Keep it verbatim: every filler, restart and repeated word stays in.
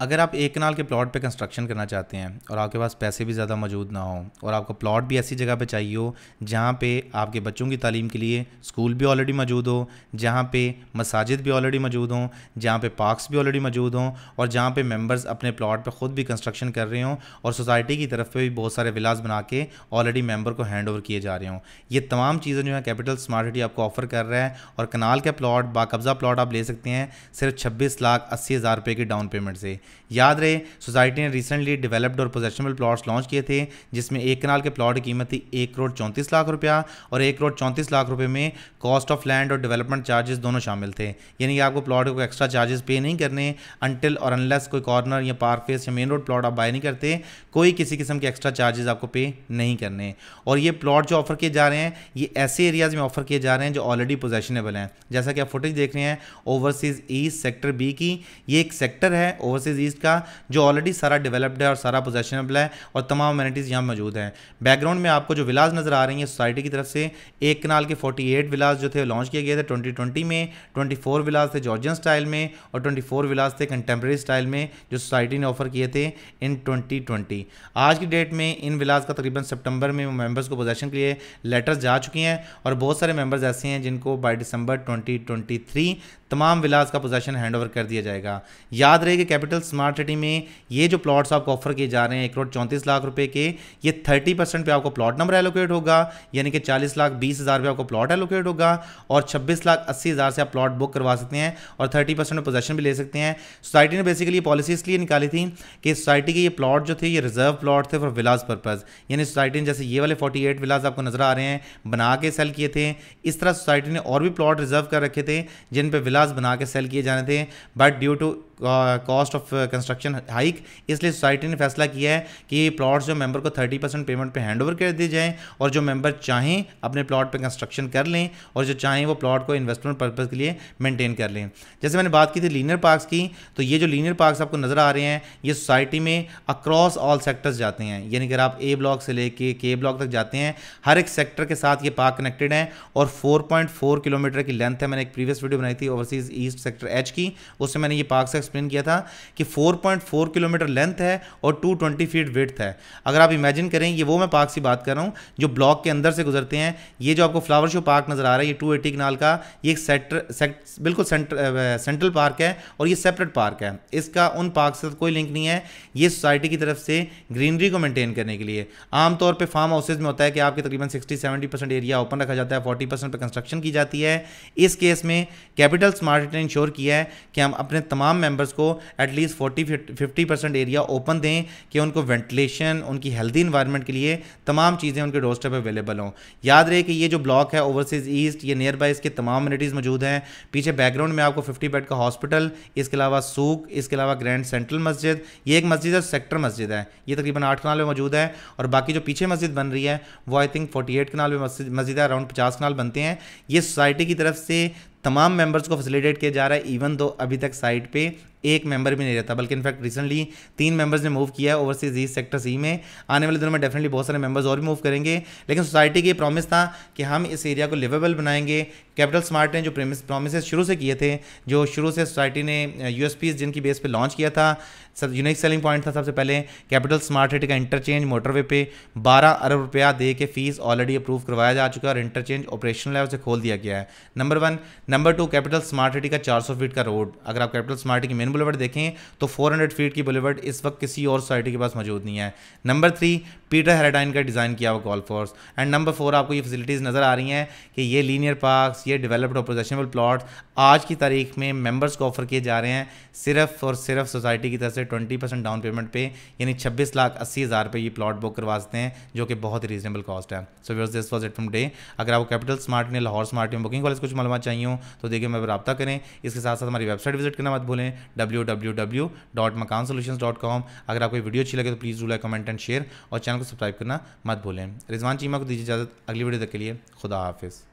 अगर आप एक कनाल के प्लॉट पे कंस्ट्रक्शन करना चाहते हैं और आपके पास पैसे भी ज़्यादा मौजूद ना हो और आपको प्लॉट भी ऐसी जगह पे चाहिए हो जहाँ पे आपके बच्चों की तालीम के लिए स्कूल भी ऑलरेडी मौजूद हो, जहाँ पे मसाजिद भी ऑलरेडी मौजूद हों, जहाँ पे पार्क्स भी ऑलरेडी मौजूद हों और जहाँ पे मेंबर्स अपने प्लॉट पे ख़ुद भी कंस्ट्रक्शन कर रहे हों और सोसाइटी की तरफ पे भी बहुत सारे विलास बना के ऑलरेडी मेंबर को हैंड ओवर किए जा रहे हों। ये तमाम चीज़ें जो है कैपिटल स्मार्ट सिटी आपको ऑफर कर रहा है और कनाल का प्लॉट, बाकब्ज़ा प्लॉट आप ले सकते हैं सिर्फ छब्बीस लाख अस्सी हज़ार रुपये की डाउन पेमेंट से। याद रहे, सोसाइटी ने रिसेंटली डेवलप्ड और पोजेशनेबल प्लॉट्स लॉन्च किए थे जिसमें एक कनाल के प्लॉट की कीमत थी एक करोड़ चौंतीस लाख रुपया और एक करोड़ चौंतीस लाख रुपए में कॉस्ट ऑफ लैंड और डेवलपमेंट चार्जेस दोनों शामिल थे, यानी कि आपको प्लॉट को एक्स्ट्रा चार्जेस पे नहीं करने अनटिल और अनलेस कोई कॉर्नर या पार्क फेस या मेन रोड प्लॉट आप बाय नहीं करते, कोई किसी किस्म के एक्स्ट्रा चार्जेस आपको पे नहीं करने। और ये प्लॉट जो ऑफर किए जा रहे हैं ये ऐसे एरियाज में ऑफर किए जा रहे हैं जो ऑलरेडी पोजेशनेबल हैं, जैसा कि आप फुटेज देख रहे हैं ओवरसीज ईस्ट सेक्टर बी की। ये एक सेक्टर है ओवरसीज ईस्ट का जो ऑलरेडी सारा डेवलप्ड है और सारा पोजेशनेबल है और तमाम अमेनिटीज़ यहाँ मौजूद हैं। बैकग्राउंड में आपको जो विलास नजर आ रही हैं सोसाइटी की तरफ से, एक कनाल के अड़तालीस विलास जो थे लॉन्च किए गए थे ट्वेंटी ट्वेंटी में, चौबीस विलास थे जॉर्जियन स्टाइल में और चौबीस विलास थे कंटेम्प्रेरी स्टाइल में जो सोसाइटी ने ऑफर किए थे इन ट्वेंटी ट्वेंटी। आज की डेट में इन विलास का तकरीबन सितंबर में मेंबर्स को पोजेशन के लिए लेटर्स जा चुकी हैं और बहुत सारे मेंबर्स ऐसे हैं जिनको by December twenty twenty three तमाम विलास का पोजेशन हैंडओवर कर दिया जाएगा। याद रहे कि कैपिटल स्मार्ट सिटी में ये जो प्लॉट्स आपको ऑफर किए जा रहे हैं एक करोड़ चौंतीस लाख रुपए के, ये थर्टी परसेंट पे आपको प्लॉट नंबर एलोकेट होगा, यानी कि चालीस लाख बीस हज़ार पे आपको प्लॉट एलोकेट होगा और छब्बीस लाख अस्सी हज़ार से आप प्लॉट बुक करवा सकते हैं और थर्टी परसेंट में पोजेशन भी ले सकते हैं। सोसाइटी ने बेसिकली पॉलिसी इसलिए निकाली थी कि सोसाइटी के ये प्लॉट जो थे ये रिजर्व प्लॉट थे फॉर विलास पर्पज़, यानी सोसाइटी ने जैसे ये वाले फोर्टी एट विलास आपको नजर आ रहे हैं बना के सेल किए थे, इस तरह सोसाइटी ने और भी प्लॉट रिजर्व कर रखे थे जिन पर विलास बना के सेल किए जाने थे, but due to cost of construction hike इसलिए सोसाइटी ने फैसला किया है कि प्लॉट्स जो मेंबर को तीस परसेंट पेमेंट पे हैंड ओवर कर दिए जाएं और जो मेंबर चाहें अपने प्लॉट पे कंस्ट्रक्शन कर लें और जो चाहें वो प्लॉट को इन्वेस्टमेंट पर्पस के लिए मेंटेन कर लें। जैसे मैंने बात की थी लीनियर पार्क्स की, तो ये जो लीनियर पार्क्स आपको नज़र आ रहे हैं ये सोसाइटी में अक्रॉस ऑल सेक्टर्स जाते हैं, यानी कि आप ए ब्लॉक से लेके के ब्लॉक तक जाते हैं, हर एक सेक्टर के साथ ये पार्क कनेक्टेड हैं और फोर पॉइंट फोर किलोमीटर की लेंथ है। मैंने एक प्रीवियस वीडियो बनाई थी ओवरसीज ईस्ट सेक्टर एच की, उससे मैंने ये पार्क एक्सप्लेन किया था कि four point four kilometre length है और टू ट्वेंटी फीट विड्थ है। अगर आप इमेजिन करें, ये वो मैं पार्क की बात कर रहा हूँ जो ब्लॉक के अंदर से गुजरते हैं। ये जो आपको फ्लावर शो पार्क नजर आ रहा है ये टू एटी कनाल का, ये एक सेक्टर सेक्ट, बिल्कुल सेंट, सेंट्रल पार्क है और ये सेपरेट पार्क है, इसका उन पार्क से कोई लिंक नहीं है। ये सोसाइटी की तरफ से ग्रीनरी को मेंटेन करने के लिए आमतौर पर फार्म हाउसेज में होता है कि आपके तकरीबन sixty seventy percent area open रखा जाता है, फोर्टी परसेंट पर कंस्ट्रक्शन की जाती है। इस केस में कैपिटल स्मार्ट सिटी ने इंश्योर किया है कि हम अपने तमाम मेंबर्स को at least forty fifty percent area open दें कि उनको वेंटिलेशन, उनकी हेल्दी इन्वायरमेंट के लिए तमाम चीज़ें उनके डोरस्टेप अवेलेबल हों। याद रहे कि ये जो ब्लॉक है ओवरसीज ईस्ट, ये नियर बाय इसके तमाम अमेनिटीज़ मौजूद हैं। पीछे बैकग्राउंड में आपको फिफ्टी बेड का हॉस्पिटल, इसके अलावा सूक, इसके अलावा ग्रैंड सेंट्रल मस्जिद, ये एक मस्जिद है सेक्टर मस्जिद है, ये तकरीबन आठ कनाल में मौजूद है और बाकी जो पीछे मस्जिद बन रही है वो I think forty eight kanal में मस्जिद है, अराउंड पचास कनाल बनते हैं। ये सोसाइटी की तरफ से तमाम मेंबर्स को फैसिलिटेट किया जा रहा है, इवन दो अभी तक साइट पे एक मेंबर भी नहीं रहता, बल्कि इनफैक्ट रिसेंटली तीन मेंबर्स ने मूव किया है ओवरसीज ईस्ट सेक्टर सी में। आने वाले दिनों में डेफिनेटली बहुत सारे मेंबर्स और भी मूव करेंगे, लेकिन सोसाइटी की प्रॉमिस था कि हम इस एरिया को लिवेबल बनाएंगे। कैपिटल स्मार्ट ने जो प्रॉमिसेस शुरू से किए थे, जो शुरू से सोसाइटी ने यूएसपीज जिनकी बेस पर लॉन्च किया था, सब यूनिक सेलिंग पॉइंट था। सबसे पहले कैपिटल स्मार्ट सिटी का इंटरचेंज मोटरवे पे बारह अरब रुपया दे के फीस ऑलरेडी अप्रूव करवाया जा चुका है और इंटरचेंज ऑपरेशनल है, उसे खोल दिया गया है, number one. Number two, capital smart city का चार सौ फीट का रोड, अगर आप कैपिटल स्मार्ट की मेन बुलेवर्ड देखें तो फोर हंड्रेड फीट की बुलेवर्ड इस वक्त किसी और सोसाइटी के पास मौजूद नहीं है। नंबर थ्री, पीटर हेराडाइन का डिज़ाइन किया हुआ golf course. And number four, आपको ये फैसिलिटीज़ नज़र आ रही हैं कि ये लीनियर पार्क्स, ये डेवलप्ड और पोजेशनेबल प्लॉट आज की तारीख में मेंबर्स को ऑफर किए जा रहे हैं सिर्फ और सिर्फ सोसाइटी की तरफ से ट्वेंटी परसेंट डाउन पेमेंट पे, यानी छब्बीस लाख अस्सी हज़ार रुपये ये प्लॉट बुक करवा सकते हैं, जो कि बहुत ही रीजनेबल कॉस्ट है। So viewers, this was it from day. अगर आपको कैपिटल स्मार्ट ने लाहौर स्मार्ट में बुकिंग कॉलेज कुछ मालूमात चाहिए हो तो देखिए मैं रब्ता करें। इसके साथ साथ हमारी वेबसाइट विजिट करना मत भूलें W W W dot Makaan solutions dot com. अगर आपको वीडियो अच्छी लगे तो please do like, comment and share और चैनल को सब्सक्राइब करना मत भूलें। रिजवान चीमा को दीजिए इजाज़त, अगली वीडियो तक के लिए खुदा हाफिज़।